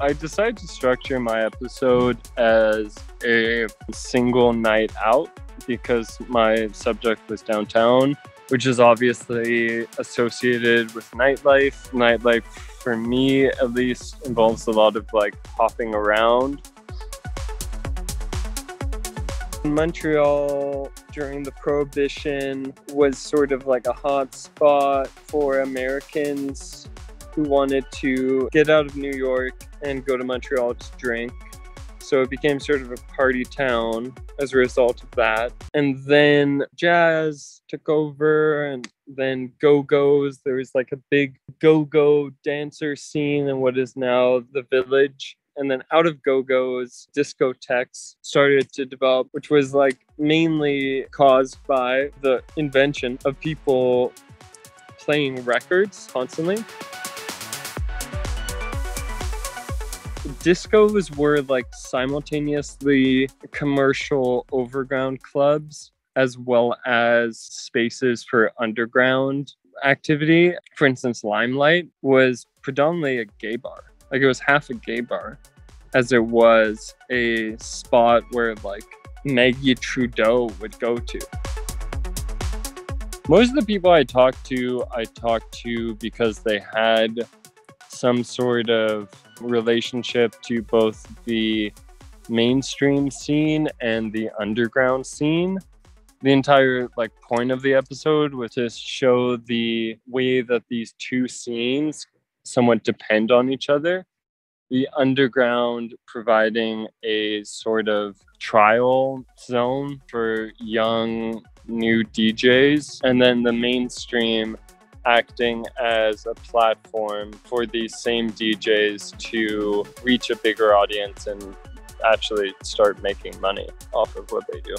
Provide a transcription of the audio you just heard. I decided to structure my episode as a single night out because my subject was downtown, which is obviously associated with nightlife. Nightlife, for me at least, involves a lot of like hopping around. Montreal during the Prohibition was sort of like a hot spot for Americans who wanted to get out of New York and go to Montreal to drink. So it became sort of a party town as a result of that. And then jazz took over, and then go-go's. There was like a big go-go dancer scene in what is now the Village. And then out of go-go's, discotheques started to develop, which was like mainly caused by the invention of people playing records constantly. Discos were like simultaneously commercial overground clubs as well as spaces for underground activity. For instance, Limelight was predominantly a gay bar. Like, it was half a gay bar as it was a spot where like Maggie Trudeau would go to. Most of the people I talked to because they had some sort of relationship to both the mainstream scene and the underground scene. The entire like point of the episode was to show the way that these two scenes somewhat depend on each other. The underground providing a sort of trial zone for young new DJs, and then the mainstream acting as a platform for these same DJs to reach a bigger audience and actually start making money off of what they do.